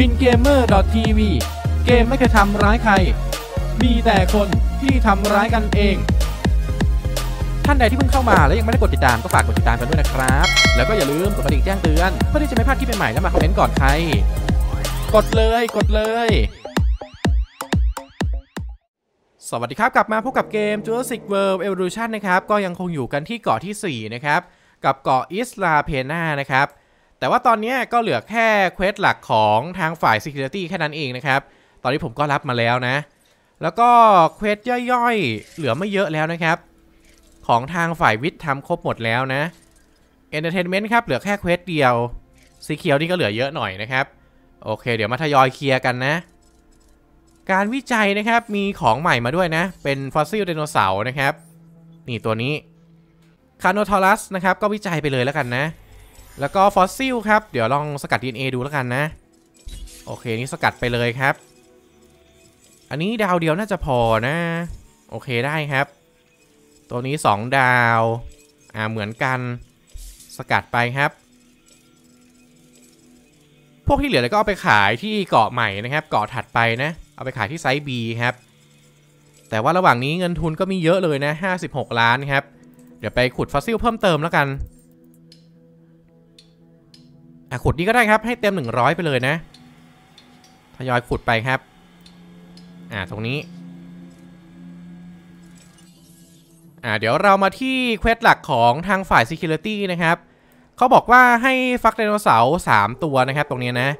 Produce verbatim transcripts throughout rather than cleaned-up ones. bingamer.tv เกมไม่เคยทำร้ายใครมีแต่คนที่ทำร้ายกันเองท่านใดที่เพิ่งเข้ามาและยังไม่ได้กดติดตามก็ฝากกดติดตามกันด้วยนะครับแล้วก็อย่าลืมกดกระดิ่งแจ้งเตือนเพื่อที่จะไม่พลาดคลิปใหม่ๆและมาคอมเมนต์ก่อนใครกดเลยกดเลยสวัสดีครับกลับมาพบกับเกม Jurassic World Evolution นะครับก็ยังคงอยู่กันที่เกาะที่สี่นะครับกับเกาะ Isla Pena นะครับแต่ว่าตอนนี้ก็เหลือแค่เควสหลักของทางฝ่าย Security แค่นั้นเองนะครับตอนนี้ผมก็รับมาแล้วนะแล้วก็เควสย่อยๆเหลือไม่เยอะแล้วนะครับของทางฝ่ายวิทย์ทำครบหมดแล้วนะ Entertainment ครับเหลือแค่เควสเดียวสีเขียวนี่ก็เหลือเยอะหน่อยนะครับโอเคเดี๋ยวมาทยอยเคลียร์กันนะการวิจัยนะครับมีของใหม่มาด้วยนะเป็นฟอสซิลไดโนเสาร์นะครับนี่ตัวนี้คาโนทอรัสนะครับก็วิจัยไปเลยแล้วกันนะแล้วก็ฟอสซิลครับเดี๋ยวลองสกัด ดี เอ็น เอ ดูแล้วกันนะโอเคนี่สกัดไปเลยครับอันนี้ดาวเดียวน่าจะพอนะโอเคได้ครับตัวนี้สองดาวอ่าเหมือนกันสกัดไปครับพวกที่เหลือก็เอาไปขายที่เกาะใหม่นะครับเกาะถัดไปนะเอาไปขายที่ไซต์ B ครับแต่ว่าระหว่างนี้เงินทุนก็มีเยอะเลยนะห้าสิบหกล้านครับเดี๋ยวไปขุดฟอสซิลเพิ่มเติมแล้วกันอ่ะขุดนี้ก็ได้ครับให้เต็มหนึ่งร้อยไปเลยนะทยอยขุดไปครับอ่าตรงนี้อ่าเดี๋ยวเรามาที่เควสหลักของทางฝ่าย Security นะครับเขาบอกว่าให้ฟักไดโนเสาร์สามตัวนะครับตรงนี้นะ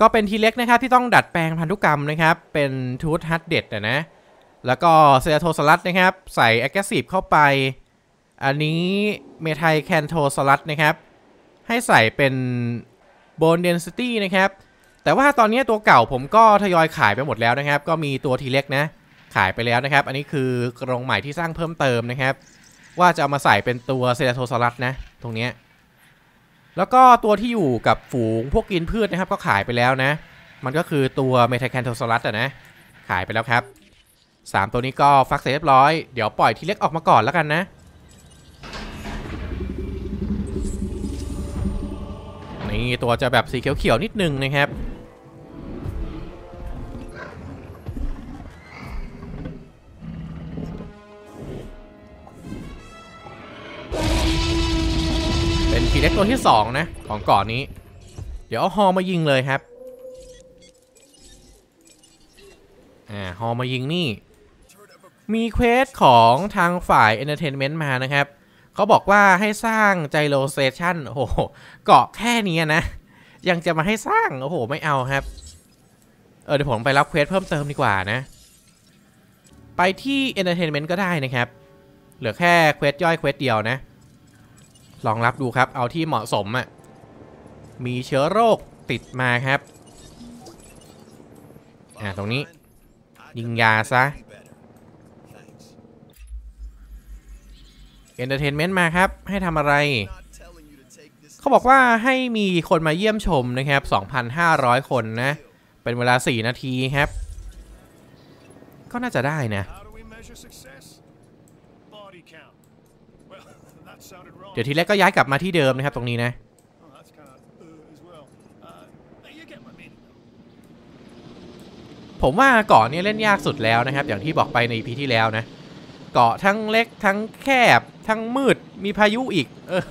ก็เป็นทีเล็กนะครับที่ต้องดัดแปลงพันธุกรรมนะครับเป็นทูธฮัตเด็ดนะแล้วก็เซราโทสลัดนะครับใส่แอคทีฟเข้าไปอันนี้เมทัยแคนโทสลัดนะครับให้ใส่เป็นโบนเดนซิตี้นะครับแต่ว่าตอนนี้ตัวเก่าผมก็ทยอยขายไปหมดแล้วนะครับก็มีตัวทีเล็กนะขายไปแล้วนะครับอันนี้คือกรงใหม่ที่สร้างเพิ่มเติมนะครับว่าจะเอามาใส่เป็นตัวเซราโทสลัดนะตรงนี้แล้วก็ตัวที่อยู่กับฝูงพวกกินพืชนะครับก็ขายไปแล้วนะมันก็คือตัวเมทัยแคนโทสลัดอ่ะนะขายไปแล้วครับสามตัวนี้ก็ฟักเสร็จเรียบร้อยเดี๋ยวปล่อยทีเล็กออกมาก่อนแล้วกันนะนี่ตัวจะแบบสีเขียวๆนิดนึงนะครับเป็นทีเล็กตัวที่สองนะของก่อนนี้เดี๋ยวเอาฮอมายิงเลยครับอ่าฮอมายิงนี่มีเควสของทางฝ่าย Entertainment มานะครับเขาบอกว่าให้สร้างไจโรสเตชันโอ้โหเกาะแค่นี้นะยังจะมาให้สร้างโอ้โหไม่เอาครับเออเดี๋ยวผมไปรับเควสเพิ่มเติมดีกว่านะไปที่ Entertainment ก็ได้นะครับเหลือแค่เควสย่อยเควสเดียวนะลองรับดูครับเอาที่เหมาะสมอ่ะมีเชื้อโรคติดมาครับอ่าตรงนี้ยิงยาซะ Entertainment มาครับให้ทำอะไรเขาบอกว่าให้มีคนมาเยี่ยมชมนะครับ สองพันห้าร้อย คนนะเป็นเวลาสี่นาทีครับก็น่าจะได้นะเดี๋ยวทีแรกก็ย้ายกลับมาที่เดิมนะครับตรงนี้นะผมว่าเกาะนี้เล่นยากสุดแล้วนะครับอย่างที่บอกไปใน อี พี ที่แล้วนะเกาะทั้งเล็กทั้งแคบทั้งมืดมีพายุอีกเออ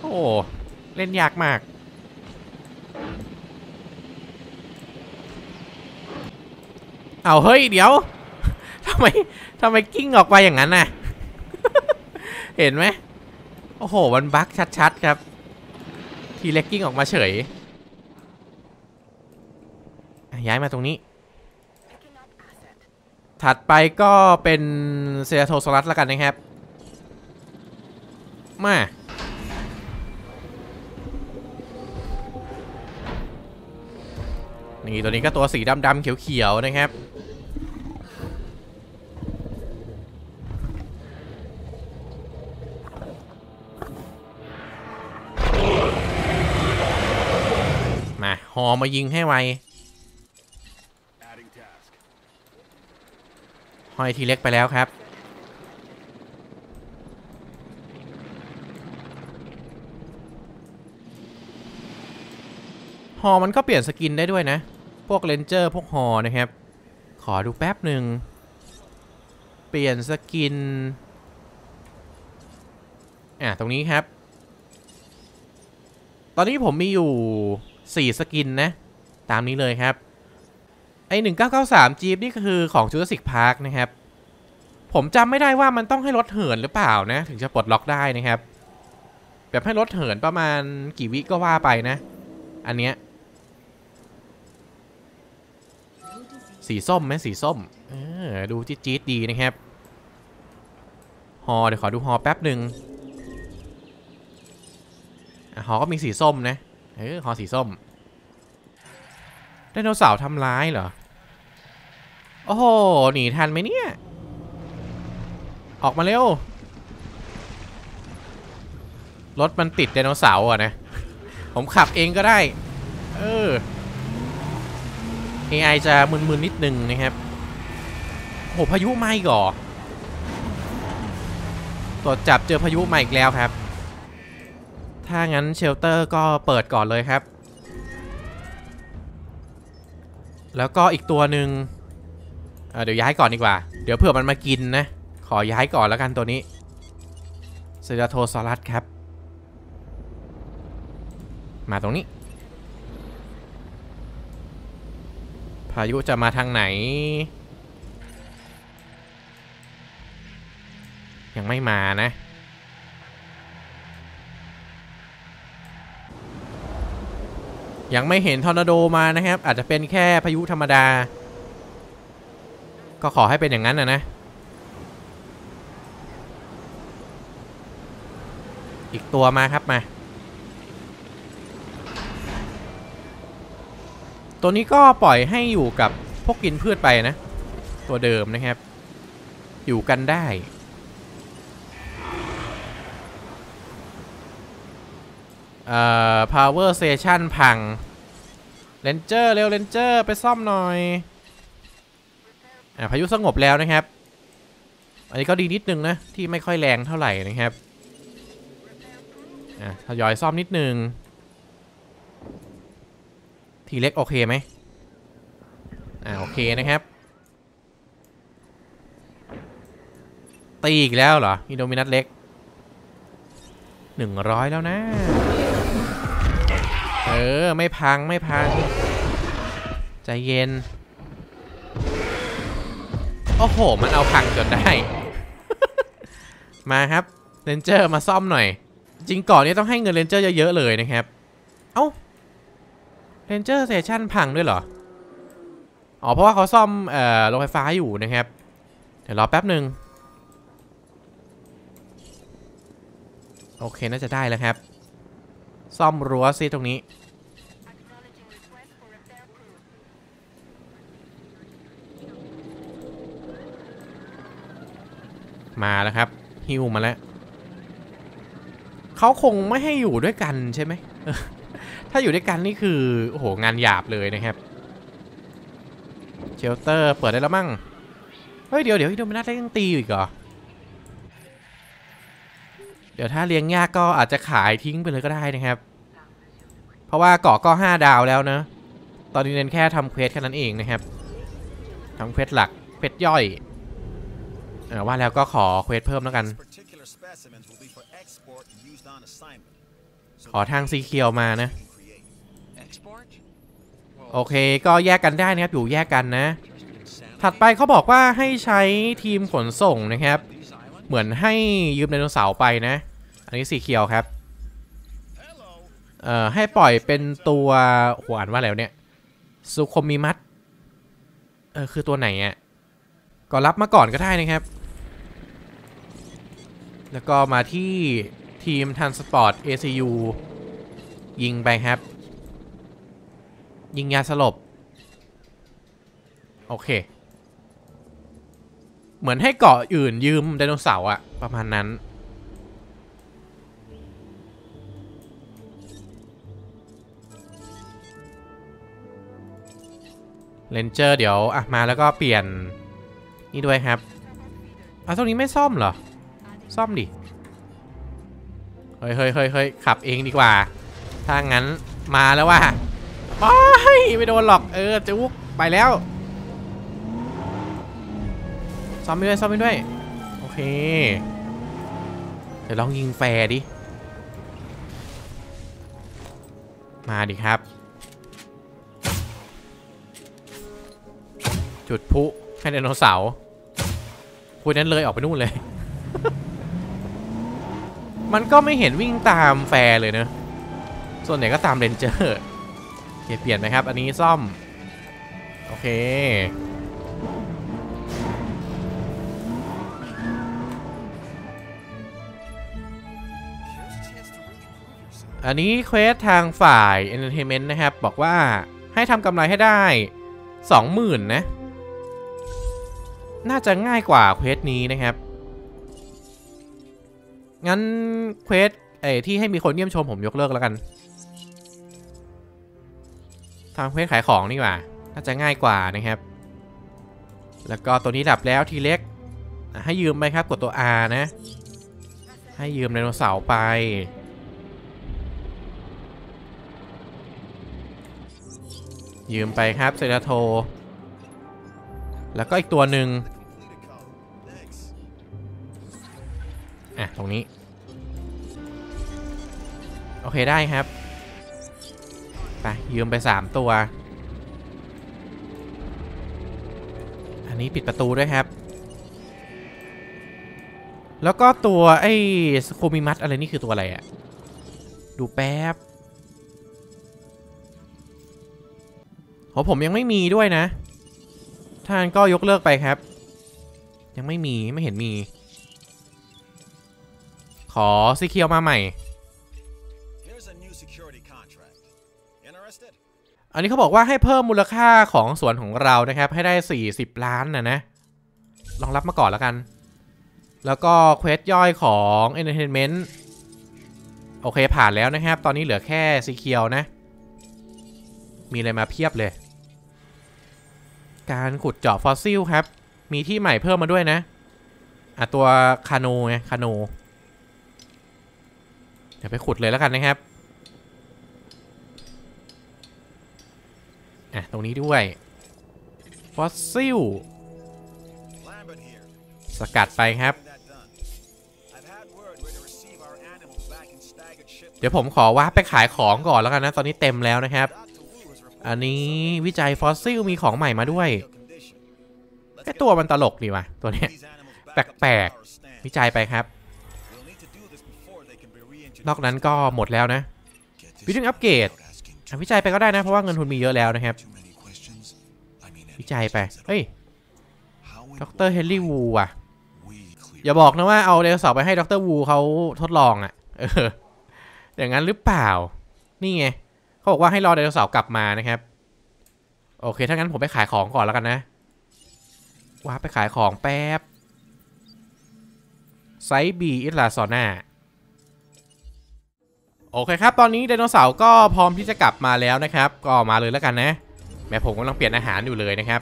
โอ้เล่นยากมากเอาเฮ้ยเดี๋ยวทำไมทำไมกิ้งออกไปอย่างนั้นน่ะ เห็นไหมโอ้โหมันบั๊กชัดๆครับทีเล็กกิ้งออกมาเฉยย้ายมาตรงนี้ถัดไปก็เป็นเซราโทสลัดแล้วกันนะครับมานี่ตัวนี้ก็ตัวสีดำๆเขียวๆนะครับหอมายิงให้ไวหอยทีเล็กไปแล้วครับห ฮอมันก็เปลี่ยนสกินได้ด้วยนะพวกเรนเจอร์พวกฮอนะครับขอดูแป๊บหนึ่งเปลี่ยนสกินอ่ะตรงนี้ครับตอนนี้ผมมีอยู่สี่สกินนะตามนี้เลยครับไอหนึ่งเก้าเก้าสามจี๊ปนี่คือของ Jurassic Park นะครับผมจำไม่ได้ว่ามันต้องให้รถเหินหรือเปล่านะถึงจะปลดล็อกได้นะครับแบบให้รถเหินประมาณกี่วิก็ว่าไปนะอันเนี้ยสีส้มไหมสีส้มเออดูจี๊ดๆดีนะครับฮอเดี๋ยวขอดูฮอแป๊บหนึ่งหอก็มีสีส้มนะเออหอสีส้มไดโนเสาร์ทำร้ายเหรอโอ้โหหนีทันไหมเนี่ยออกมาเร็วรถมันติดไดโนเสาร์อ่ะนะผมขับเองก็ได้เออ เอ ไอ จะมึนๆนิดนึงนะครับโหพายุมาอีกเหรอตรวจจับเจอพายุมาอีกแล้วครับถ้างั้นเชลเตอร์ก็เปิดก่อนเลยครับแล้วก็อีกตัวหนึ่ง เ, เดี๋ยวย้ายก่อนดีกว่าเดี๋ยวเผื่อมันมากินนะขอย้ายก่อนแล้วกันตัวนี้เซราโทซอรัสครับมาตรงนี้พายุจะมาทางไหนยังไม่มานะยังไม่เห็นทอร์นาโดมานะครับอาจจะเป็นแค่พายุธรรมดาก็ขอให้เป็นอย่างนั้นนะนะอีกตัวมาครับมาตัวนี้ก็ปล่อยให้อยู่กับพวกกินพืชไปนะตัวเดิมนะครับอยู่กันได้เอ่อ power station พัง ranger เร็ว ranger ไปซ่อมหน่อยอ่ะพายุสงบแล้วนะครับอันนี้ก็ดีนิดนึงนะที่ไม่ค่อยแรงเท่าไหร่นะครับอ่ะทยอยซ่อมนิดนึงทีเล็กโอเคไหมอ่าโอเคนะครับตีอีกแล้วเหรออินโดมินัสเล็กหนึ่งร้อยแล้วนะเออไม่พังไม่พังใจเย็นโอ้โหมันเอาพังจนได้ มาครับเรนเจอร์มาซ่อมหน่อยจริงก่อนนี้ต้องให้เงินเรนเจอร์เยอะๆเลยนะครับเอ้าเรนเจอร์เซสชั่นพังด้วยเหรออ๋อเพราะว่าเขาซ่อมเอ่อโรงไฟฟ้าอยู่นะครับเดี๋ยวรอแป๊บหนึ่งโอเคน่าจะได้แล้วครับซ่อมรั้วซิตรงนี้มาแล้วครับฮิวมาแล้วเขาคงไม่ให้อยู่ด้วยกันใช่ไหม ถ้าอยู่ด้วยกันนี่คือโอ้โหงานหยาบเลยนะครับเชลเตอร์เปิดได้แล้วมั้งเฮ้ยเดี๋ยวเดี๋ยวอินโดมินัสยังตีอยู่อีกเหรอเดี๋ยวถ้าเลี้ยงยากก็อาจจะขายทิ้งไปเลยก็ได้นะครับเพราะว่าเกาะก็ห้าดาวแล้วนะตอนนี้เน้นแค่ทำเควสแค่นั้นเองนะครับทำเควสหลักเควสย่อยว่าแล้วก็ขอเควสเพิ่มแล้วกันขอทางสีเขียวมานะโอเคก็แยกกันได้นะครับอยู่แยกกันนะถัดไปเขาบอกว่าให้ใช้ทีมขนส่งนะครับเหมือนให้ยืมไดโนเสาร์ไปนะอันนี้สีเขียวครับเอ่อให้ปล่อยเป็นตัวหัวอ่านว่าอะไรเนี่ยซูโคมิมัสเออคือตัวไหนอ่ะก็รับมาก่อนก็ได้นะครับแล้วก็มาที่ทีมทันสปอร์ต เอ ซี ยู ยิงไปครับยิงยาสลบโอเคเหมือนให้เกาะอื่นยืมไดโนเสาร์อะประมาณนั้นเรนเจอร์เดี๋ยวอะมาแล้วก็เปลี่ยนนี่ด้วยครับอ่ะตรงนี้ไม่ซ่อมเหรอซ่อมดิเฮ้ยเฮ้ยเฮ้ยขับเองดีกว่าถ้างั้นมาแล้วว่า ไม่ไม่โดนหรอกเออจุ๊กไปแล้วซ้อมไปด้วยซ้อมไปด้วยโอเคเดี๋ยวลองยิงแฟร์ดิมาดิครับจุดพลุให้ไดโนเสาร์พวกนั้นเลยออกไปนู่นเลย มันก็ไม่เห็นวิ่งตามแฟร์เลยเนอะส่วนใหญ่ก็ตามเรนเจอร์เปลี่ยนไหมครับอันนี้ซ่อมโอเคอันนี้เควสทางฝ่าย Entertainment นะครับบอกว่าให้ทำกำไรให้ได้ สองหมื่น นะน่าจะง่ายกว่าเควสนี้นะครับงั้นเควสไอ้ที่ให้มีคนเยี่ยมชมผมยกเลิกแล้วกันทำเควสขายของนี่หว่าน่าจะง่ายกว่านะครับแล้วก็ตัวนี้ดับแล้วทีเล็กให้ยืมไปครับกดตัว อาร์ นะให้ยืมไดโนเสาร์ไปยืมไปครับเซราโทแล้วก็อีกตัวหนึ่งอ่ะตรงนี้โอเคได้ครับไปยืมไปสามตัวอันนี้ปิดประตูด้วยครับแล้วก็ตัวไอ้สโคมิมัสอะไรนี่คือตัวอะไรอ่ะดูแป๊บโหผมยังไม่มีด้วยนะท่านก็ยกเลิกไปครับยังไม่มีไม่เห็นมีขอสีเขียวมาใหม่อันนี้เขาบอกว่าให้เพิ่มมูลค่าของสวนของเรานะครับให้ได้สี่สิบล้านนะนะลองรับมาก่อนแล้วกันแล้วก็เควสย่อยของ Entertainment โอเคผ่านแล้วนะครับตอนนี้เหลือแค่สีเขียวนะมีอะไรมาเพียบเลยการขุดเจาะฟอสซิลครับมีที่ใหม่เพิ่มมาด้วยนะอ่ะตัวคาโนไงคาโนเดี๋ยวไปขุดเลยแล้วกันนะครับอ่ะตรงนี้ด้วยฟอสซิลสกัดไปครับเดี๋ยวผมขอว่าไปขายของก่อนแล้วกันนะตอนนี้เต็มแล้วนะครับอันนี้วิจัยฟอสซิลมีของใหม่มาด้วยไอตัวมันตลกดีว่ะตัวเนี้ยแปลกๆวิจัยไปครับนอกนั้นก็หมดแล้วนะวิจัยอัปเกรดวิจัยไปก็ได้นะเพราะว่าเงินทุนมีเยอะแล้วนะครับวิจัยไปเฮ้ยดร.เฮนรี่วูอ่ะอย่าบอกนะว่าเอาไดโนเสาร์ไปให้ดร.วูเขาทดลองอ่ะเอออย่างนั้นหรือเปล่านี่ไงเขาบอกว่าให้รอไดโนเสาร์กลับมานะครับโอเคถ้างั้นผมไปขายของก่อนแล้วกันนะว้าไปขายของแป๊บไซบี อิสลา ซอน่าโอเคครับตอนนี้ไดโนเสาร์ก็พร้อมที่จะกลับมาแล้วนะครับก็มาเลยแล้วกันนะแม่ผมกำลังเปลี่ยนอาหารอยู่เลยนะครับ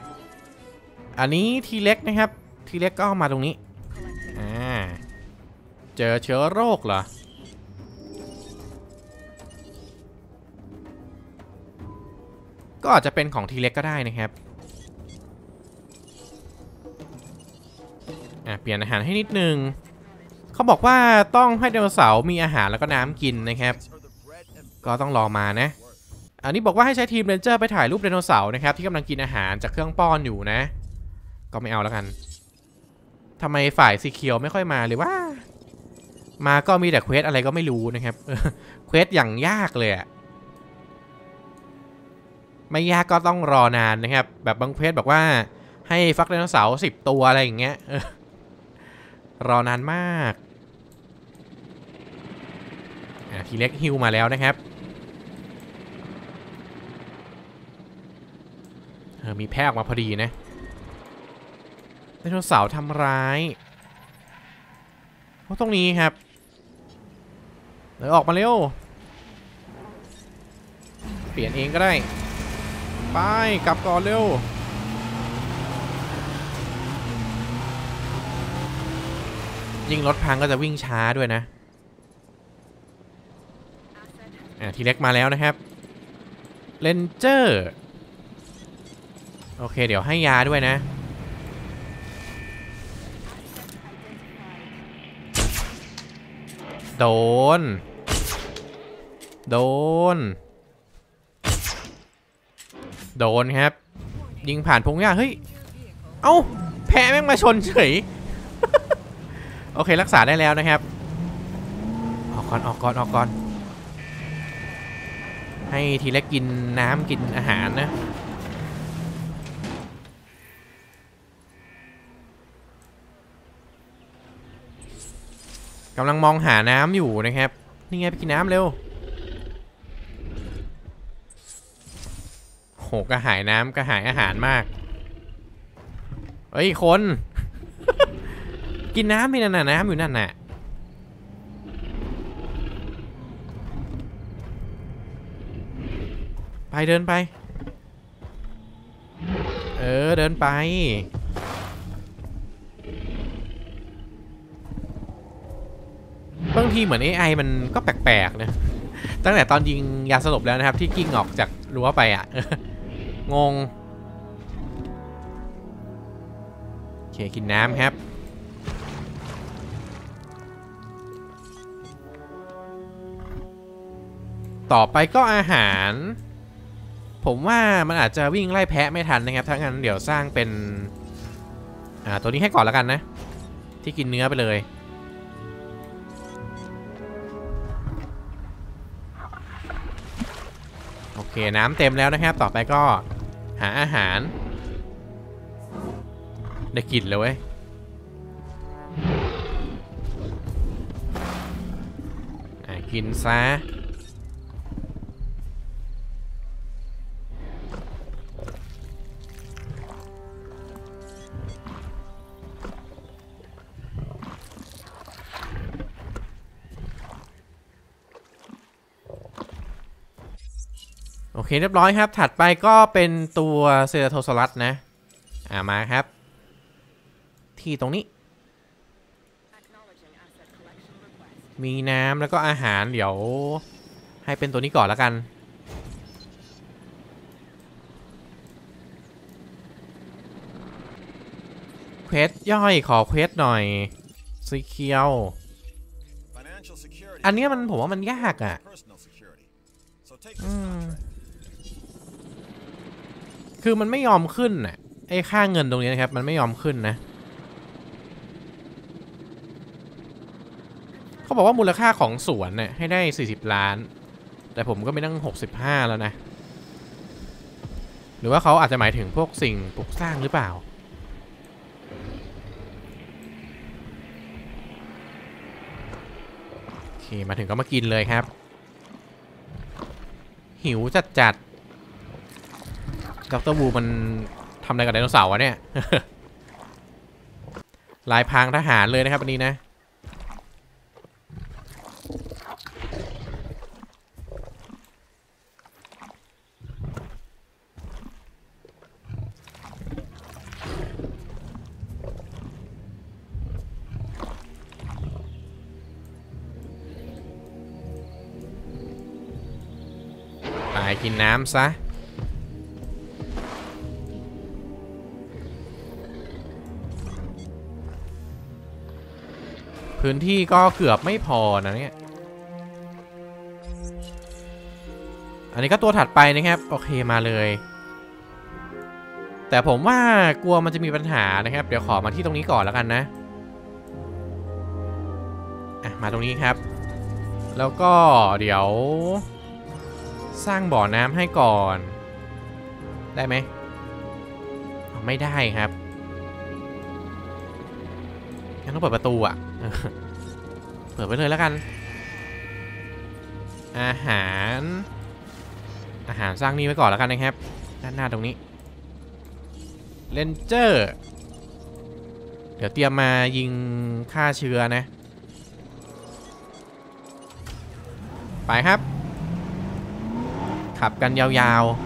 อันนี้ทีเล็กนะครับทีเล็กก็มาตรงนี้อ่าเจอเชื้อโรคเหรอก็อาจจะเป็นของทีเล็กก็ได้นะครับอ่ะเปลี่ยนอาหารให้นิดนึงเขาบอกว่าต้องให้ไดโนเสาร์มีอาหารแล้วก็น้ำกินนะครับก็ต้องรอมานะอันนี้บอกว่าให้ใช้ทีมเรนเจอร์ไปถ่ายรูปไดโนเสาร์นะครับที่กำลังกินอาหารจากเครื่องป้อนอยู่นะก็ไม่เอาแล้วกันทำไมฝ่ายสีเขียวไม่ค่อยมาเลยว่ามาก็มีแต่เควสอะไรก็ไม่รู้นะครับเควสอย่างยากเลยอะไม่ยากก็ต้องรอนานนะครับแบบบางเพจบอกว่าให้ฟักไดโนเสาร์สิบตัวอะไรอย่างเงี้ยรอนานมากทีเล็กฮิวมาแล้วนะครับเออมีแพะออกมาพอดีนะไดโนเสาร์ทำร้ายตรงนี้ครับเดี๋ยวออกมาเร็วเปลี่ยนเองก็ได้ไปกลับก่อนเร็วยิ่งรถพังก็จะวิ่งช้าด้วยนะทีเล็กมาแล้วนะครับ เรนเจอร์โอเคเดี๋ยวให้ยาด้วยนะโดนโดนโดนครับยิงผ่านพงหญ้าเฮ้ยเอ้าแพะแม่งมาชนเฉย โอเครักษาได้แล้วนะครับออกก่อนออกก่อนออกก่อนให้ทีละกินน้ำกินอาหารนะกำลังมองหาน้ำอยู่นะครับนี่ไงไปกินน้ำเร็วโหกระหายน้ำกระหายอาหารมากเฮ้ยคน กินน้ำมีนั่นน่ะน้ำอยู่นั่นน่ะไปเดินไปเออเดินไปบางทีเหมือน เอ ไอ มันก็แปลกๆนะตั้งแต่ตอนยิงยาสลบแล้วนะครับที่กิ้งออกจากรั้วไปอ่ะ งงโอเคกินน้ำครับต่อไปก็อาหารผมว่ามันอาจจะวิ่งไล่แพะไม่ทันนะครับถ้างั้นเดี๋ยวสร้างเป็นอ่าตัวนี้ให้ก่อนแล้วกันนะที่กินเนื้อไปเลยโอเคน้ำเต็มแล้วนะครับต่อไปก็หาอาหารได้กินแล้วเว้ยอ่ะกินซะโอเคเรียบร้อยครับถัดไปก็เป็นตัวเซราโทซอรัสนะอ่ามาครับที่ตรงนี้มีน้ำแล้วก็อาหารเดี๋ยวให้เป็นตัวนี้ก่อนแล้วกันเควสย่อยขอเควสหน่อยสีเขียวอันนี้มันผมว่ามันยากอ่ะคือมันไม่ยอมขึ้นน่ะไอ้ค่าเงินตรงนี้นะครับมันไม่ยอมขึ้นนะเขาบอกว่ามูลค่าของสวนเนี่ยให้ได้สี่สิบล้านแต่ผมก็ไม่นั่งหกสิบห้าแล้วนะหรือว่าเขาอาจจะหมายถึงพวกสิ่งปลูกสร้างหรือเปล่าโอเคมาถึงก็มากินเลยครับหิวจัดจัดด็อกเตอร์วูมันทำอะไรกับไดโนเสาร์วะเนี่ย ลายพางทหารเลยนะครับอันนี้นะไปกินน้ำซะพื้นที่ก็เกือบไม่พอนะเนี่ยอันนี้ก็ตัวถัดไปนะครับโอเคมาเลยแต่ผมว่ากลัวมันจะมีปัญหานะครับเดี๋ยวขอมาที่ตรงนี้ก่อนแล้วกันนะอ่ะมาตรงนี้ครับแล้วก็เดี๋ยวสร้างบ่อน้ำให้ก่อนได้ไหมไม่ได้ครับงั้นต้องเปิดประตูอ่ะเปิดไปเลยแล้วกันอาหารอาหารสร้างนี่ไว้ก่อนแล้วกันนะครับด้านหน้าตรงนี้เรนเจอร์เดี๋ยวเตรียมมายิงฆ่าเชื้อนะไปครับขับกันยาวๆ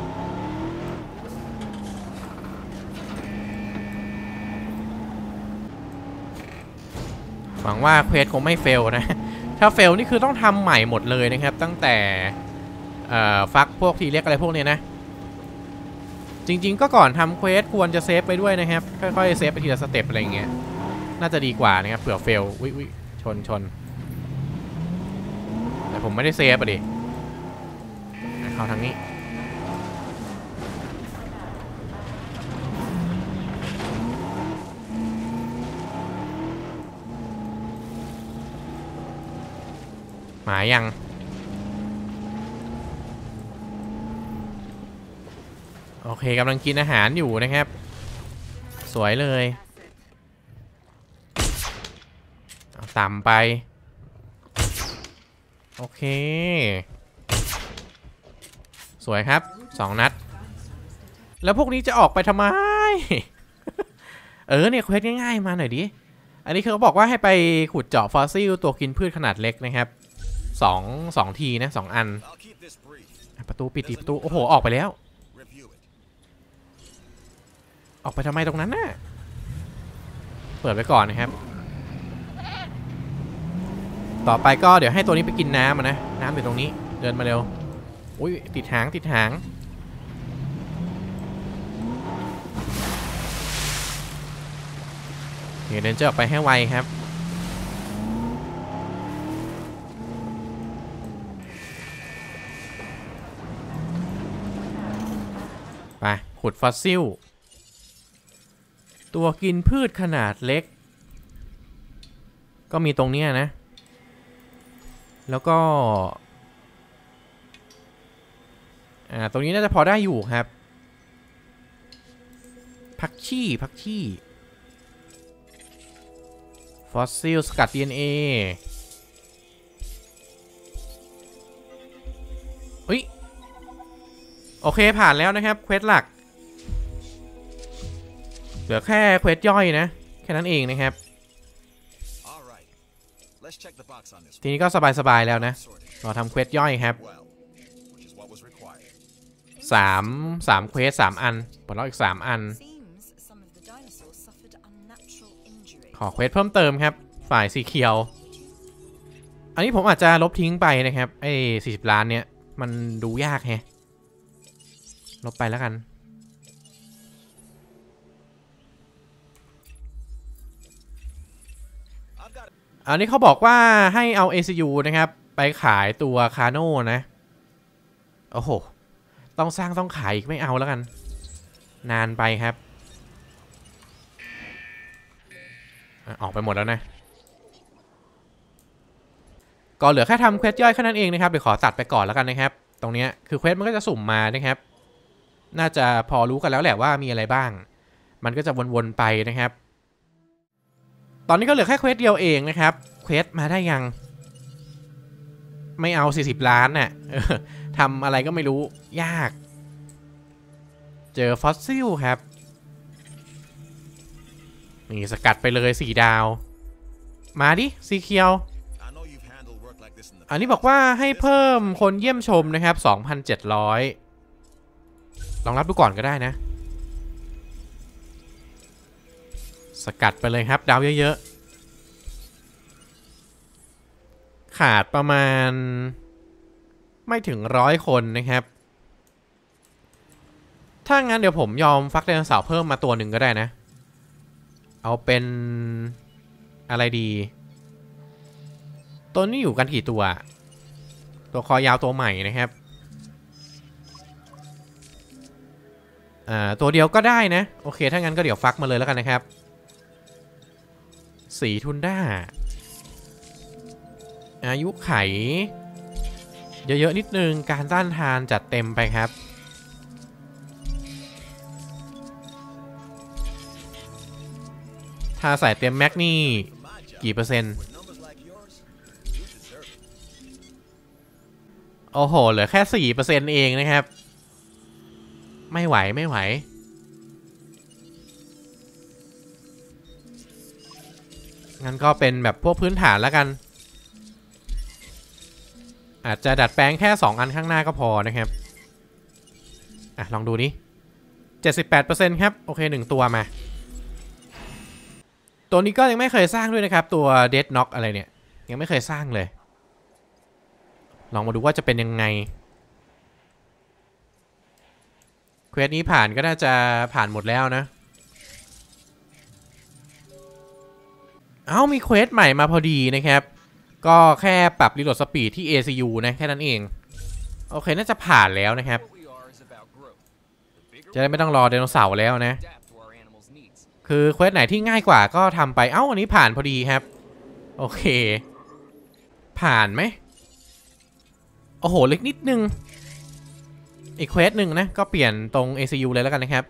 หวังว่าเควสคงไม่เฟลนะถ้าเฟลนี่คือต้องทำใหม่หมดเลยนะครับตั้งแต่ ฟักพวกทีเล็กอะไรพวกนี้นะจริงๆก็ก่อนทำเควสควรจะเซฟไปด้วยนะครับค่อยๆเซฟไปทีละสเต็ปอะไรเงี้ยน่าจะดีกว่านะครับเผื่อเฟลวิวิชนชนแต่ผมไม่ได้เซฟอะดิเข้าทางนี้หมายังโอเคกำลังกินอาหารอยู่นะครับสวยเลยเอาต่ำไปโอเคสวยครับสองนัดแล้วพวกนี้จะออกไปทำไม เออเนี่ยเควสง่ายๆมาหน่อยดิอันนี้คือเขาบอกว่าให้ไปขุดเจาะฟอสซิลตัวกินพืชขนาดเล็กนะครับสองสองทีนะสองอันประตูปิดดีประตูโอ้โหออกไปแล้วออกไปทำไมตรงนั้นน่ะเปิดไว้ก่อนนะครับต่อไปก็เดี๋ยวให้ตัวนี้ไปกินน้ำนะน้ำอยู่ตรงนี้เดินมาเร็วอุ้ยติดหางติดหางเดี๋ยวเดินเจาะไปให้ไวครับไปขุดฟอสซิลตัวกินพืชขนาดเล็กก็มีตรงนี้นะแล้วก็อ่าตรงนี้น่าจะพอได้อยู่ครับผักชีผักชีฟอสซิลสกัด ดี เอ็น เอ เฮ้ยโอเคผ่านแล้วนะครับเควสหลักเหลือแค่เควสย่อยนะแค่นั้นเองนะครับทีนี้ก็สบายๆแล้วนะเราทำเควสย่อยครับสามสามเควสสามอันปลดล็อกอีกสามอันขอเควสเพิ่มเติมครับฝ่ายสีเขียวอันนี้ผมอาจจะลบทิ้งไปนะครับไอ้สี่สิบล้านเนี้ยมันดูยากแฮะลบไปแล้วกันอันนี้เขาบอกว่าให้เอา เอ ซี ยู นะครับไปขายตัวคาโน่นะโอ้โหต้องสร้างต้องขายอีกไม่เอาแล้วกันนานไปครับออกไปหมดแล้วนะก็เหลือแค่ทำเควสย่อยแค่นั้นเองนะครับเดี๋ยวขอตัดไปก่อนแล้วกันนะครับตรงนี้คือเควสมันก็จะสุ่มมานะครับน่าจะพอรู้กันแล้วแหละว่ามีอะไรบ้างมันก็จะวนๆไปนะครับตอนนี้ก็เหลือแค่เควสเดียวเองนะครับเควสมาได้ยังไม่เอาสี่สิบล้านน่ะทำอะไรก็ไม่รู้ยากเจอฟอสซิลครับนี่สกัดไปเลยสี่ดาวมาดิสีเขียวอันนี้บอกว่าให้เพิ่มคนเยี่ยมชมนะครับ สองพันเจ็ดร้อย ลองรับดูก่อนก็ได้นะสกัดไปเลยครับดาวเยอะๆขาดประมาณไม่ถึงร้อยคนนะครับถ้างั้นเดี๋ยวผมยอมฟักไดโนเสาร์เพิ่มมาตัวหนึ่งก็ได้นะเอาเป็นอะไรดีตัวนี้อยู่กันกี่ตัวตัวคอยาวตัวใหม่นะครับอ่าตัวเดียวก็ได้นะโอเคถ้างั้นก็เดี๋ยวฟักมาเลยแล้วกันนะครับสีทุนด้าอายุไขเยอะๆนิดนึงการต้านทานจัดเต็มไปครับถ้าใส่เต็มแม็กนี่กี่เปอร์เซ็นต์โอ้โหเหลือแค่สี่เปอร์เซ็นต์เองนะครับไม่ไหวไม่ไหวงั้นก็เป็นแบบพวกพื้นฐานแล้วกันอาจจะดัดแปลงแค่สองอันข้างหน้าก็พอนะครับอ่ะลองดูนี้ เจ็ดสิบแปดเปอร์เซ็นต์ ครับโอเคหนึ่งตัวมาตัวนี้ก็ยังไม่เคยสร้างด้วยนะครับตัวเดดน็อกอะไรเนี่ยยังไม่เคยสร้างเลยลองมาดูว่าจะเป็นยังไง เควสนี้ผ่านก็น่าจะผ่านหมดแล้วนะเอ้ามีเควสใหม่มาพอดีนะครับก็แค่ปรับรีโหลดสปีดที่ เอ ซี ยู นะแค่นั้นเองโอเคน่าจะผ่านแล้วนะครับจะได้ไม่ต้องรอไดโนเสาร์แล้วนะคือเควสไหนที่ง่ายกว่าก็ทำไปเอ้าอันนี้ผ่านพอดีครับโอเคผ่านไหมโอ้โหเล็กนิดนึงอีกเควสหนึ่งนะก็เปลี่ยนตรง เอ ซี ยู เลยแล้วกันนะครับ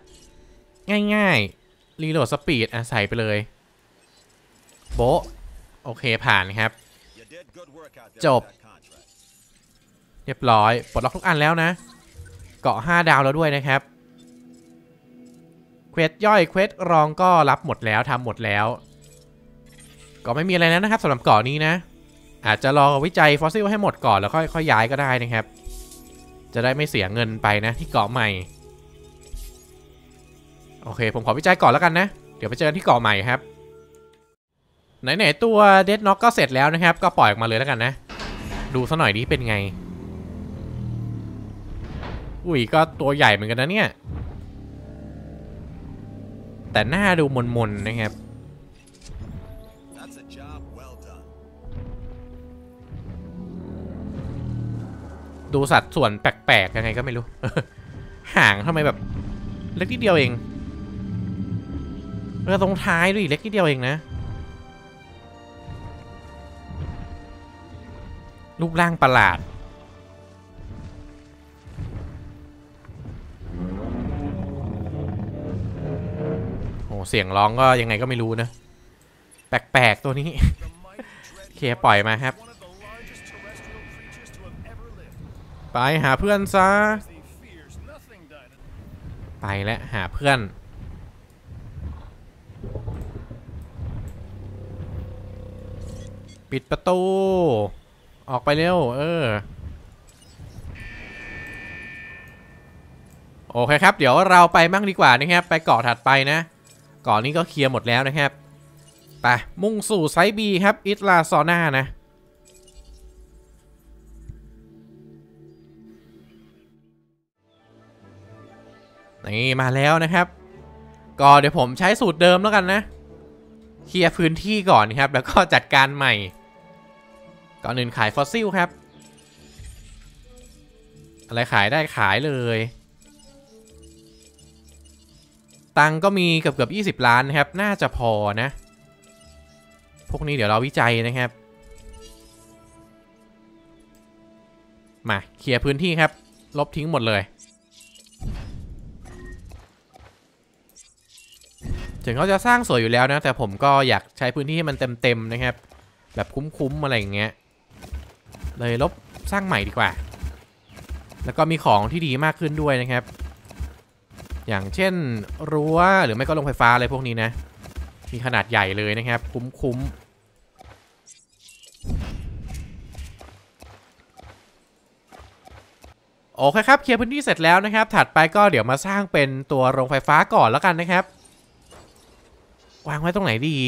ง่ายๆรีโหลดสปีดอ่ะใส่ไปเลยโบโอเคผ่านครับจบเรียบร้อยปลดล็อกทุกอันแล้วนะเกาะห้าดาวแล้วด้วยนะครับเควสย่อยเควสรองก็รับหมดแล้วทำหมดแล้วก็ไม่มีอะไรแล้วนะครับสำหรับเกาะนี้นะอาจจะรอวิจัยฟอสซิลให้หมดก่อนแล้วค่อยค่อยย้ายก็ได้นะครับจะได้ไม่เสียเงินไปนะที่เกาะใหม่โอเคผมขอวิจัยก่อนแล้วกันนะเดี๋ยวไปเจอที่เกาะใหม่ครับไหนๆตัวเดดน็อกก็เสร็จแล้วนะครับก็ปล่อยออกมาเลยแล้วกันนะดูซะหน่อยนี้เป็นไงอุ้ยก็ตัวใหญ่เหมือนกันนะเนี่ยแต่หน้าดูมนๆนะครับดูสัดส่วนแปลกๆยังไงก็ไม่รู้ ห่างทำไมแบบเล็กนิดเดียวเองแล้วตรงท้ายด้วยเล็กนิดเดียวเองนะรูปร่างประหลาดโอ้เสียงร้องก็ยังไงก็ไม่รู้นะแปลกๆตัวนี้ เคปล่อยมาครับไปหาเพื่อนซะไปและหาเพื่อนปิดประตูออกไปเร็วเออโอเคครับเดี๋ยวเราไปมั่งดีกว่านะครับไปเกาะถัดไปนะเกาะนี้ก็เคลียร์หมดแล้วนะครับไปมุ่งสู่ไซต์ B ครับอิสลาซอน่านะนี่มาแล้วนะครับก็เดี๋ยวผมใช้สูตรเดิมแล้วกันนะเคลียร์พื้นที่ก่อนครับแล้วก็จัดการใหม่ก่อนอื่นขายฟอสซิลครับอะไรขายได้ขายเลยตังก็มีเกือบเกือบยี่สิบล้านนะครับน่าจะพอนะพวกนี้เดี๋ยวเราวิจัยนะครับมาเคลียร์พื้นที่ครับลบทิ้งหมดเลยถึงเขาจะสร้างสวยอยู่แล้วนะแต่ผมก็อยากใช้พื้นที่ให้มันเต็มๆนะครับแบบคุ้มๆอะไรอย่างเงี้ยเลยลบสร้างใหม่ดีกว่าแล้วก็มีของที่ดีมากขึ้นด้วยนะครับอย่างเช่นรั้วหรือไม่ก็โรงไฟฟ้าอะไรพวกนี้นะมีขนาดใหญ่เลยนะครับคุ้มๆโอเคครับเคลียร์พื้นที่เสร็จแล้วนะครับถัดไปก็เดี๋ยวมาสร้างเป็นตัวโรงไฟฟ้าก่อนแล้วกันนะครับวางไว้ตรงไหนดี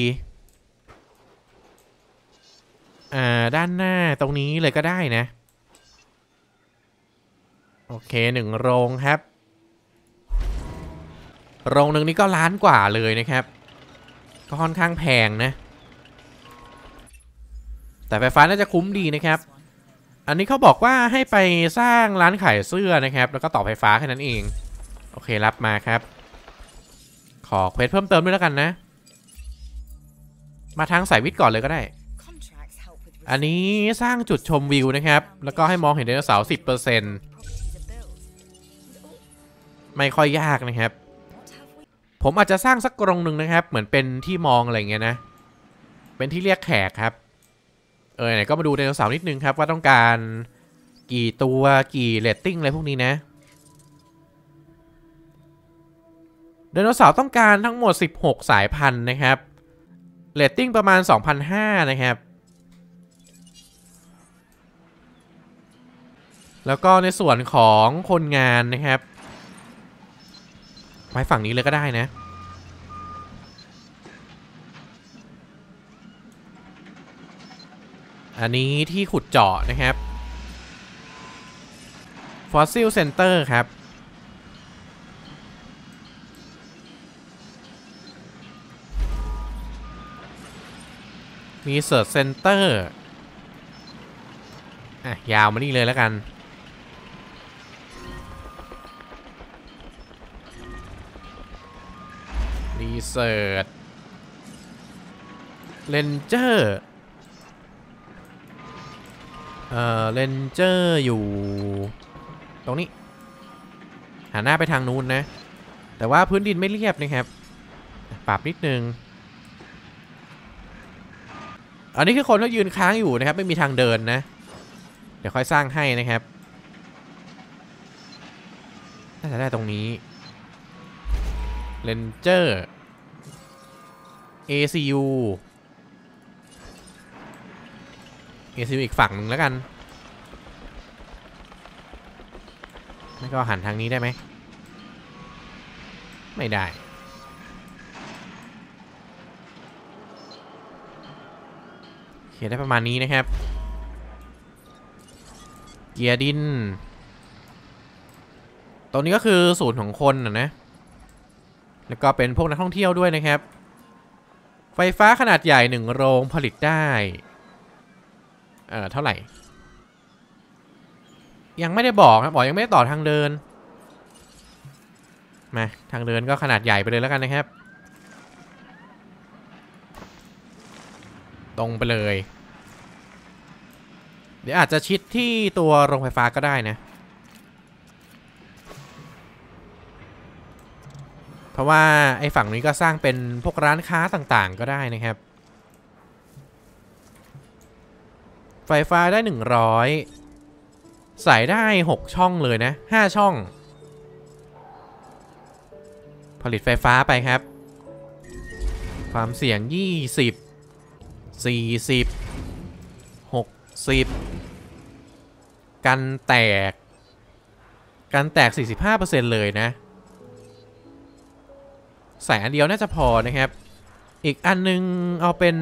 อ่าด้านหน้าตรงนี้เลยก็ได้นะโอเคหนึ่งโรงครับโรงหนึ่งนี้ก็ล้านกว่าเลยนะครับก็ค่อนข้างแพงนะแต่ไฟฟ้าน่าจะคุ้มดีนะครับอันนี้เขาบอกว่าให้ไปสร้างร้านขายเสื้อนะครับแล้วก็ต่อไฟฟ้าแค่นั้นเองโอครับมาครับขอเควสเพิ่มเติมด้วยแล้วกันนะมาทางสายวิทย์ก่อนเลยก็ได้อันนี้สร้างจุดชมวิวนะครับแล้วก็ให้มองเห็นไดโนเสาร์ สิบเปอร์เซ็นต์ ไม่ค่อยยากนะครับผมอาจจะสร้างสักกรงหนึ่งนะครับเหมือนเป็นที่มองอะไรเงี้ยนะเป็นที่เรียกแขกครับเออไหนก็มาดูไดโนเสาร์นิดนึงครับว่าต้องการกี่ตัวกี่เรตติ้งอะไรพวกนี้นะไดโนเสาร์ต้องการทั้งหมดสิบหกสายพันธุ์นะครับเรตติ้งประมาณ สองพันห้าร้อย นะครับแล้วก็ในส่วนของคนงานนะครับไว้ฝั่งนี้เลยก็ได้นะอันนี้ที่ขุดเจาะนะครับ Fossil Center ครับ รีเสิร์ชเซ็นเตอร์อ่ะยาวมานี่เลยแล้วกันรีเสิร์ชเรนเจอร์เอ่อเรนเจอร์อยู่ตรงนี้หันหน้าไปทางนู้นนะแต่ว่าพื้นดินไม่เรียบนะครับปรับนิดนึงอันนี้คือคนที่ยืนค้างอยู่นะครับไม่มีทางเดินนะเดี๋ยวค่อยสร้างให้นะครับน่าจะได้ตรงนี้เรนเจอร์ เอ ซี ยู เอ ซี ยู อีกฝั่งหนึ่งแล้วกันไม่ก็หันทางนี้ได้ไหมไม่ได้เขียนได้ประมาณนี้นะครับเกียร์ดินตรงนี้ก็คือศูนย์ของคนนะนะแล้วก็เป็นพวกนักท่องเที่ยวด้วยนะครับไฟฟ้าขนาดใหญ่หนึ่งโรงผลิตได้เอ่อเท่าไหร่ยังไม่ได้บอกครับบอกยังไม่ได้ต่อทางเดินมาทางเดินก็ขนาดใหญ่ไปเลยแล้วกันนะครับตรงไปเลยเดี๋ยวอาจจะชิดที่ตัวโรงไฟฟ้าก็ได้นะเพราะว่าไอ้ฝั่งนี้ก็สร้างเป็นพวกร้านค้าต่างๆก็ได้นะครับไฟฟ้าได้หนึ่งร้อยใส่ได้หกช่องเลยนะห้าช่องผลิตไฟฟ้าไปครับความเสี่ยงยี่สิบ สี่สิบ หกสิบกันแตกกันแตก สี่สิบห้าเปอร์เซ็นต์ เลยนะใส่อันเดียวน่าจะพอนะครับอีกอันนึงเอาเป็น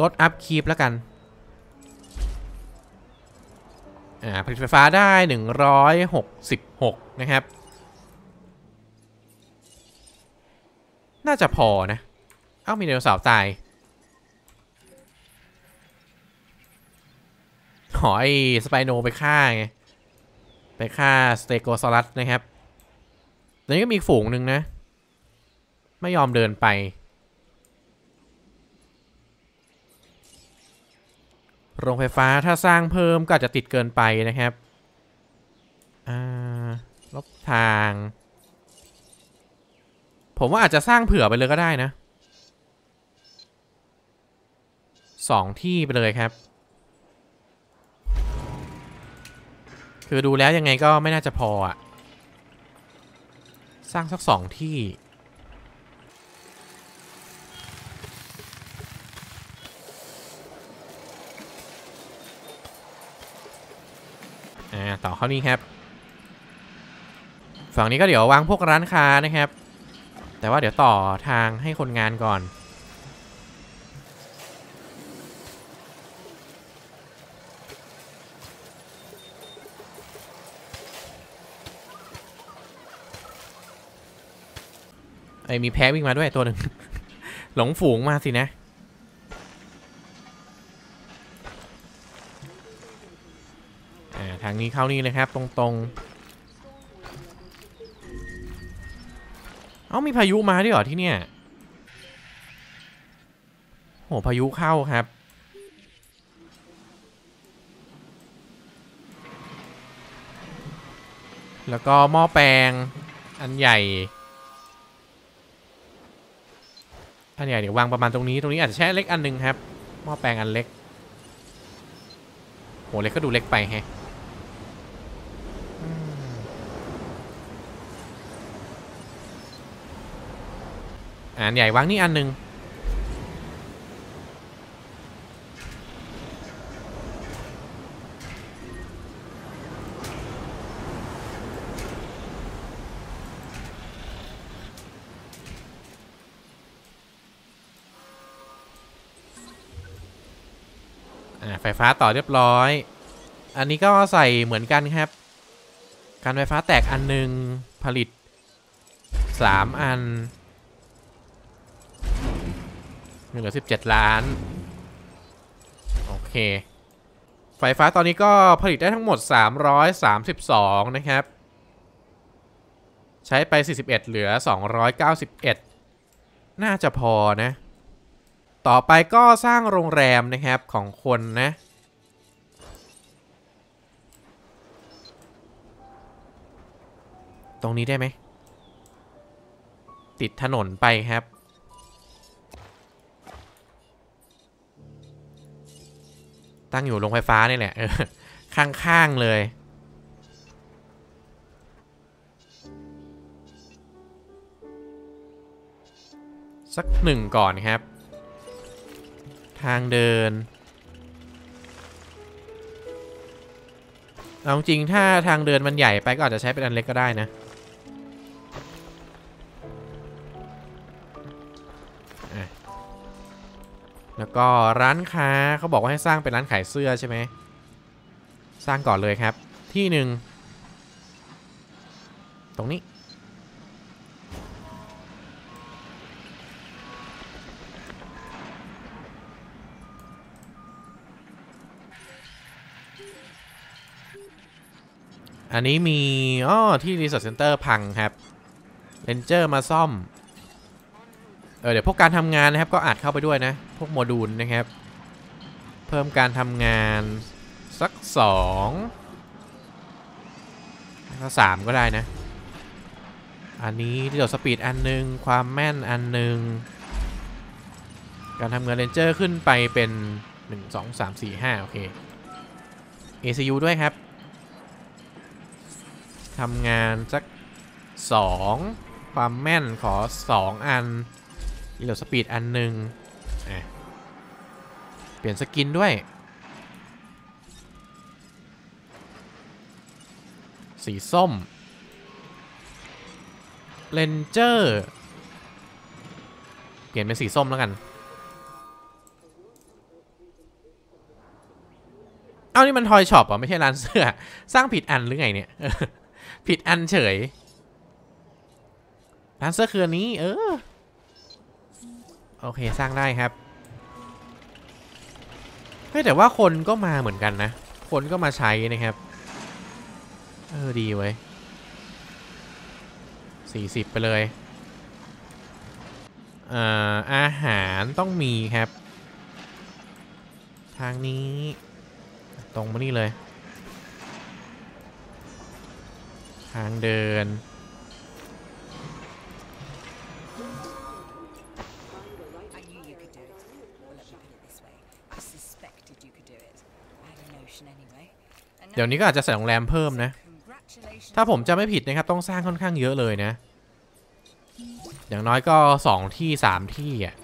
ลดอัพคีปแล้วกันอ่าผลิตไฟฟ้าได้หนึ่งร้อยหกสิบหกนะครับน่าจะพอนะเอ้ามีไดโนเสาร์ตายหอยสไปโนไปฆ่าไงไปฆ่าสเตโกซอรัสนะครับตอนนี้ก็มีฝูงหนึ่งนะไม่ยอมเดินไปโรงไฟฟ้าถ้าสร้างเพิ่มก็อาจจะติดเกินไปนะครับลบทางผมว่าอาจจะสร้างเผื่อไปเลยก็ได้นะสองที่ไปเลยครับคือดูแล้วยังไงก็ไม่น่าจะพออะสร้างสักสองที่ต่อเข้านี่ครับฝั่งนี้ก็เดี๋ยววางพวกร้านค้านะครับแต่ว่าเดี๋ยวต่อทางให้คนงานก่อนไอ้มีแพะวิ่งมาด้วยตัวหนึ่ง หลงฝูงมาสินะทางนี้เข้านี่เลยครับตรงๆเอ้ามีพายุมาด้วยเหรอที่เนี่ยโหพายุเข้าครับแล้วก็หม้อแปลงอันใหญ่อันใหญ่เดี๋ยววางประมาณตรงนี้ตรงนี้อาจจะแช่เล็กอันหนึ่งครับหม้อแปลงอันเล็กโหเล็กก็ดูเล็กไปแฮะอันใหญ่วางนี่อันหนึ่งไฟฟ้าต่อเรียบร้อยอันนี้ก็ใส่เหมือนกันครับการไฟฟ้าแตกอันหนึ่งผลิตสามอัน เหลือสิบเจ็ดล้านโอเคไฟฟ้าตอนนี้ก็ผลิตได้ทั้งหมดสามร้อยสามสิบสองนะครับใช้ไปสี่สิบเอ็ดเหลือสองร้อยเก้าสิบเอ็ดน่าจะพอนะต่อไปก็สร้างโรงแรมนะครับของคนนะตรงนี้ได้ไหมติดถนนไปครับตั้งอยู่โรงไฟฟ้านี่แหละข้างๆเลยสักหนึ่งก่อนครับทางเดินเอาจริงถ้าทางเดินมันใหญ่ไปก็อาจจะใช้เป็นอันเล็กก็ได้นะแล้วก็ร้านค้าเขาบอกว่าให้สร้างเป็นร้านขายเสื้อใช่ไหมสร้างก่อนเลยครับที่หนึ่งตรงนี้อันนี้มีอ๋อที่รีสอร์ทเซ็นเตอร์พังครับเรนเจอร์มาซ่อมเออเดี๋ยวพวกการทำงานนะครับก็อาจเข้าไปด้วยนะพวกโมดูลนะครับเพิ่มการทำงานสักสองสักสามก็ได้นะอันนี้เดี๋ยวสปีดอันนึงความแม่นอันนึงการทำงานเรนเจอร์ขึ้นไปเป็นหนึ่ง สอง สาม สี่ ห้าโอเค เอ ซี ยู ด้วยครับทำงานสักสองความแม่นขอสองอันอีโลสปีดอันหนึ่งเปลี่ยนสกินด้วยสีส้มเลนเจอร์เปลี่ยนเป็นสีส้มแล้วกันเอ้านี่มันทอยช็อปอ่ะไม่ใช่ร้านเสื้อสร้างผิดอันหรือไงเนี่ยผิดอันเฉยร้านเสื้อคืออันนี้เออโอเคสร้างได้ครับเฮ้ยแต่ว่าคนก็มาเหมือนกันนะคนก็มาใช้นะครับเออดีไว้สี่สิบไปเลยเอ่ออาหารต้องมีครับทางนี้ตรงมานี่เลยทางเดินเดี๋ยวนี้ก็อาจจะใส่โรงแรมเพิ่มนะถ้าผมจะไม่ผิดนะครับต้องสร้างค่อนข้างเยอะเลยนะอย่างน้อยก็สองที่สามที่อ่ะ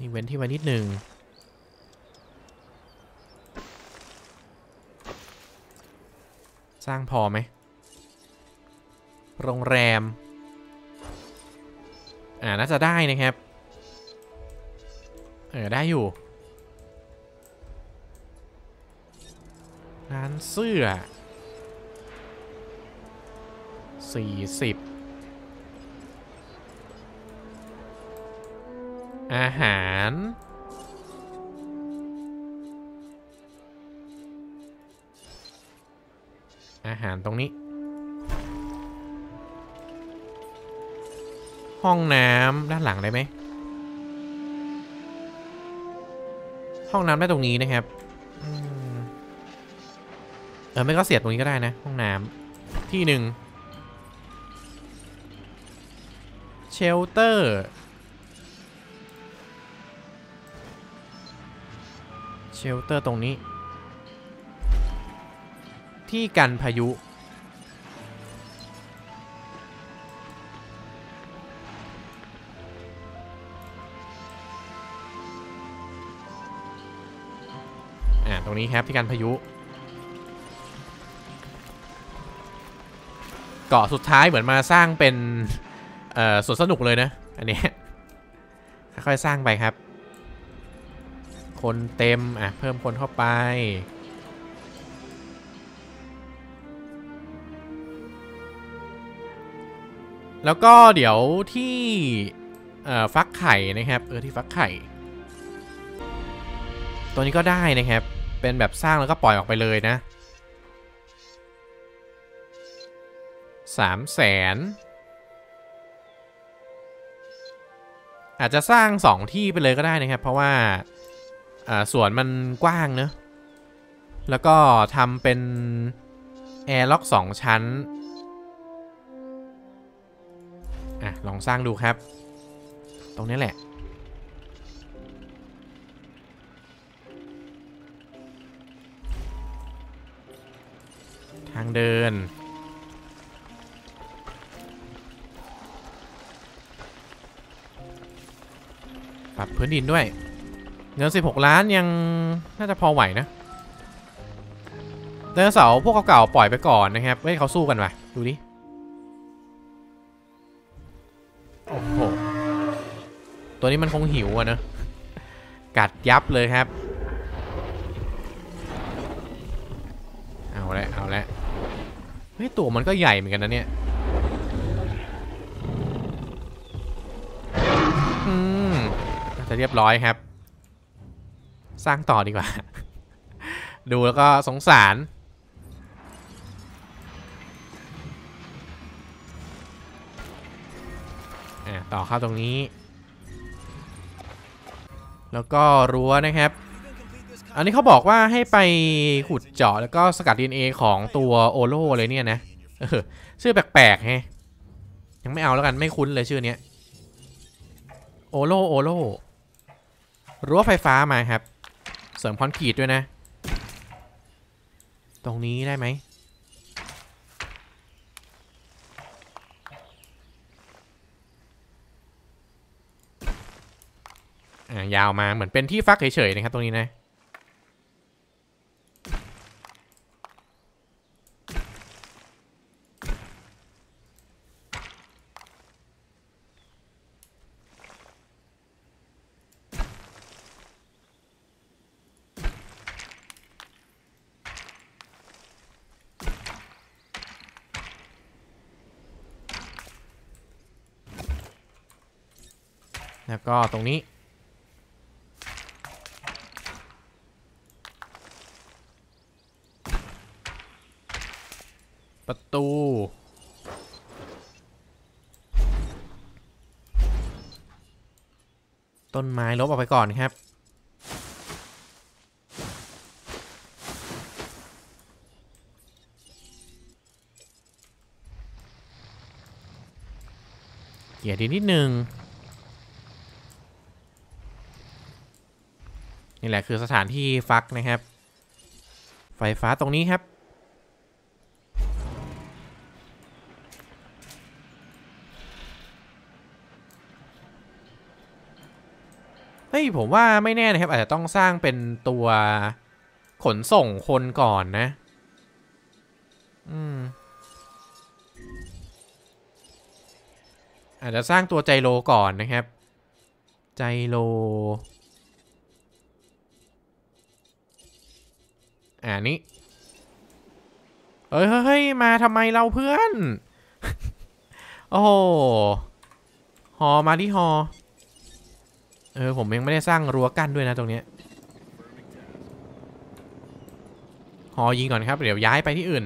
นี่เว้นที่ไว้นิดนึงสร้างพอไหมโรงแรมอ่าน่าจะได้นะครับเออได้อยู่ร้านเสื้อสี่สิบอาหารอาหารตรงนี้ห้องน้ำด้านหลังได้ไหมห้องน้ำได้ตรงนี้นะครับเออไม่ก็เสียดตรงนี้ก็ได้นะห้องน้ำที่หนึ่งเชลเตอร์เชลเตอร์ตรงนี้ที่กันพายุอ่าตรงนี้ครับที่กันพายุเกาะสุดท้ายเหมือนมาสร้างเป็นเอ่อสวนสนุกเลยนะอันนี้ค่อยๆสร้างไปครับคนเต็มอ่ะเพิ่มคนเข้าไปแล้วก็เดี๋ยวที่ ฟักไข่นะครับเออที่ฟักไข่ตัวนี้ก็ได้นะครับเป็นแบบสร้างแล้วก็ปล่อยออกไปเลยนะสามแสนอาจจะสร้างสองที่ไปเลยก็ได้นะครับเพราะว่าสวนมันกว้างเนอะแล้วก็ทำเป็นแอร์ล็อกสองชั้นอ่ะลองสร้างดูครับตรงนี้แหละทางเดินปรับพื้นดินด้วยเงินสิบหกล้านยังน่าจะพอไหวนะเดินเสาพวกเก่าๆปล่อยไปก่อนนะครับเฮ้ยเขาสู้กันว่ะดูดิโอ้โหตัวนี้มันคงหิวอะเนอะกัดยับเลยครับเอาละเอาละเฮ้ยตัวมันก็ใหญ่เหมือนกันนะเนี่ยอืมจะเรียบร้อยครับสร้างต่อดีกว่าดูแล้วก็สงสารต่อเข้าตรงนี้แล้วก็รั้วนะครับอันนี้เขาบอกว่าให้ไปขุดเจาะแล้วก็สกัด ดี เอ็น เอ ของตัวโอโลเลยเนี่ยนะชื่อแปลกๆแฮะยังไม่เอาแล้วกันไม่คุ้นเลยชื่อเนี้ยโอโลโอโลรั้วไฟฟ้ามาครับเสริมคอนกรีตด้วยนะตรงนี้ได้ไหมอ่ายาวมาเหมือนเป็นที่ฟักเฉยๆนะครับตรงนี้นะแล้วก็ตรงนี้ประตูต้นไม้ลบออกไปก่อนครับเกี่ยดีนิดนึงนี่แหละคือสถานที่ฟักนะครับไฟฟ้าตรงนี้ครับเฮ้ยผมว่าไม่แน่นะครับอาจจะต้องสร้างเป็นตัวขนส่งคนก่อนนะอืมอาจจะสร้างตัวไจโรก่อนนะครับไจโรอันนี้เฮ้ยเฮ้ยมาทำไมเราเพื่อนโอ้โหฮอมาที่ฮอเออผมยังไม่ได้สร้างรั้วกั้นด้วยนะตรงเนี้ยฮอยิงก่อนครับเดี๋ยวย้ายไปที่อื่น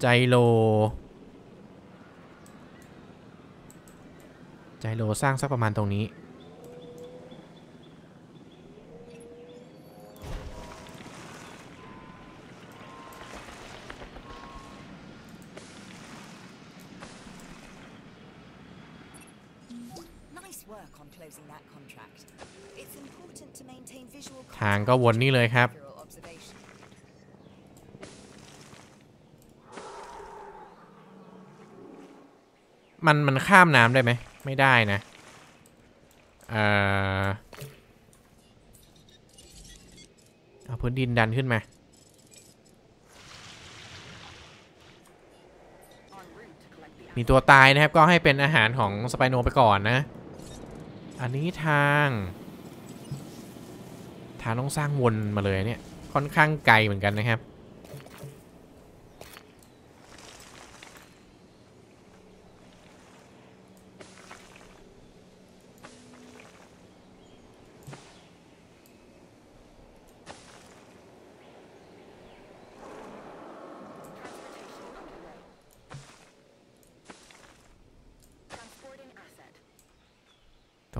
ไจโรไจโรสร้างสักประมาณตรงนี้ทางก็วนนี่เลยครับมันมันข้ามน้ำได้ไหมไม่ได้นะเอ่อเอาพื้นดินดันขึ้นมามีตัวตายนะครับก็ให้เป็นอาหารของสไปโนไปก่อนนะอันนี้ทางทางต้องสร้างวนมาเลยเนี่ยค่อนข้างไกลเหมือนกันนะครับ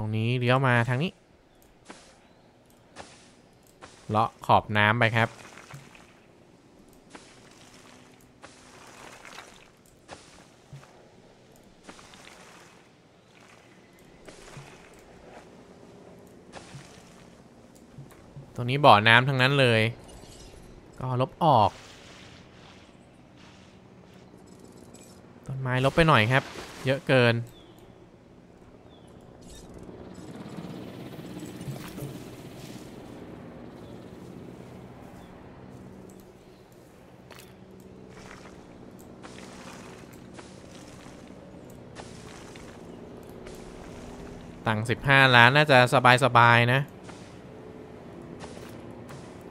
รงนี้เลี้ยวมาทางนี้เลาะขอบน้ำไปครับตรงนี้บ่อน้ำทั้งนั้นเลยก็ลบออกต้นไม้ลบไปหน่อยครับเยอะเกินตังค์สิบห้าล้านน่าจะสบายๆนะ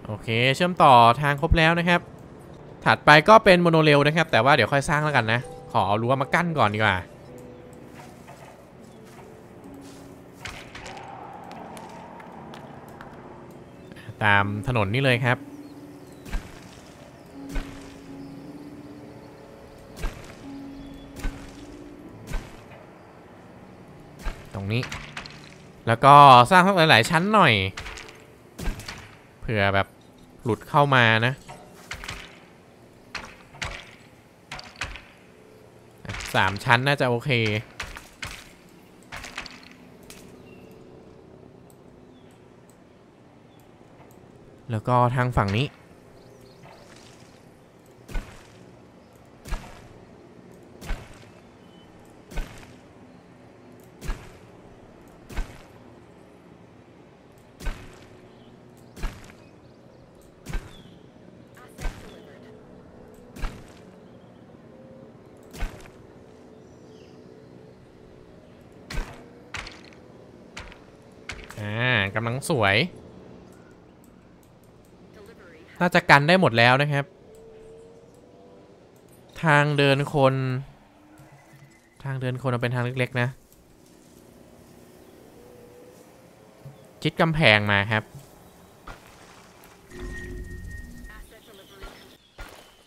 โอเคเชื่อมต่อทางครบแล้วนะครับถัดไปก็เป็นโมโนเรลนะครับแต่ว่าเดี๋ยวค่อยสร้างแล้วกันนะขอเอารั้วมากั้นก่อนดีกว่าตามถนนนี่เลยครับตรงนี้แล้วก็สร้างทั้งหลายๆชั้นหน่อยเผื่อแบบหลุดเข้ามานะสามชั้นน่าจะโอเคแล้วก็ทางฝั่งนี้กำลังสวยน่าจะกันได้หมดแล้วนะครับทางเดินคนทางเดินคนเอาเป็นทางเล็กๆนะชิดกำแพงมาครับ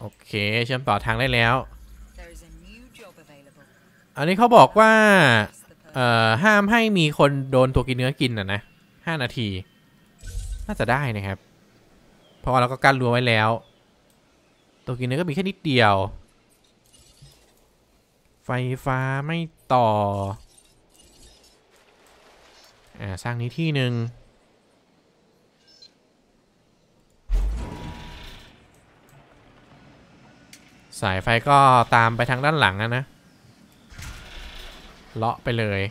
โอเคเชื่อมต่อทางได้แล้วอันนี้เขาบอกว่าเอ่อห้ามให้มีคนโดนตัวกินเนื้อกินอ่ะนะห้านาทีน่าจะได้นะครับเพราะว่าเราก็กั้นรั้วไว้แล้วตัวกินเนื้อก็มีแค่นิดเดียวไฟฟ้าไม่ต่ออ่าสร้างนี้ที่หนึ่งสายไฟก็ตามไปทางด้านหลังนะนะเลาะไปเลย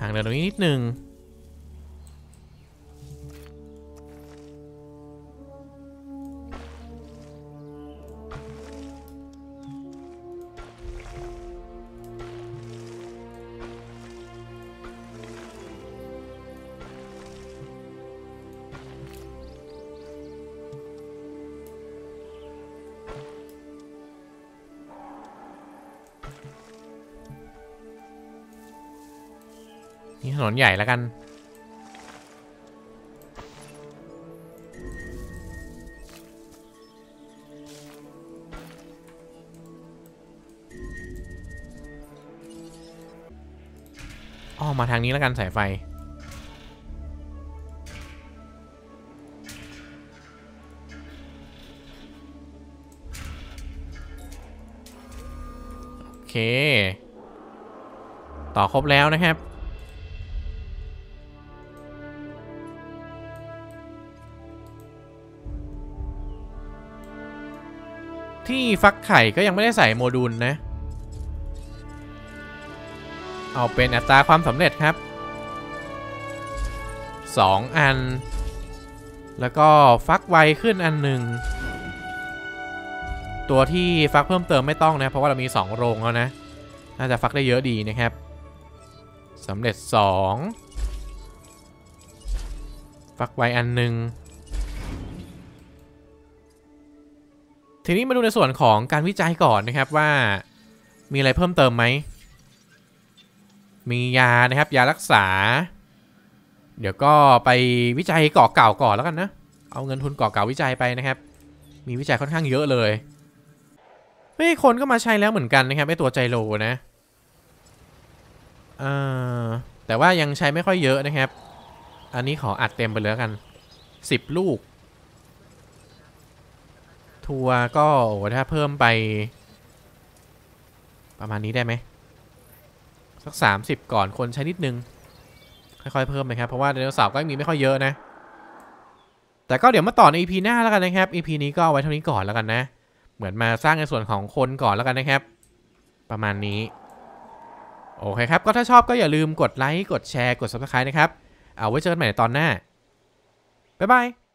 ทางเดินตรงนี้นิดหนึ่งนี่ถนนใหญ่แล้วกันอ้อมาทางนี้แล้วกันสายไฟโอเคต่อครบแล้วนะครับที่ฟักไข่ก็ยังไม่ได้ใส่โมดูลนะเอาเป็นอัตราความสำเร็จครับสองอันแล้วก็ฟักไวขึ้นอันหนึ่งตัวที่ฟักเพิ่มเติมไม่ต้องนะเพราะว่าเรามีสองโรงแล้วนะน่าจะฟักได้เยอะดีนะครับสำเร็จสองฟักไวอันหนึ่งทีนี้มาดูในส่วนของการวิจัยก่อนนะครับว่า มีอะไรเพิ่มเติมไหมมียานะครับยารักษาเดี๋ยวก็ไปวิจัยเกาะเก่าก่อนแล้วกันนะเอาเงินทุนเกาะเก่าวิจัยไปนะครับมีวิจัยค่อนข้างเยอะเลยไม่คนก็มาใช้แล้วเหมือนกันนะครับไอตัวใจโลนะเออแต่ว่ายังใช้ไม่ค่อยเยอะนะครับอันนี้ขออัดเต็มไปเลยกันสิบลูกทัวก็โอ้ถ้าเพิ่มไปประมาณนี้ได้ไหมสักสามสิบก่อนคนใช้นิดนึงค่อยๆเพิ่มไปครับเพราะว่าไดโนเสาร์ก็มีไม่ค่อยเยอะนะแต่ก็เดี๋ยวมาต่อใน อี พี หน้าแล้วกันนะครับ อี พี นี้ก็เอาไว้เท่านี้ก่อนแล้วกันนะเหมือนมาสร้างในส่วนของคนก่อนแล้วกันนะครับประมาณนี้โอเคครับก็ถ้าชอบก็อย่าลืมกดไลค์กดแชร์กด ซับสไครบ์ นะครับเอาไว้เจอกันใหม่ในตอนหน้าบ๊ายบาย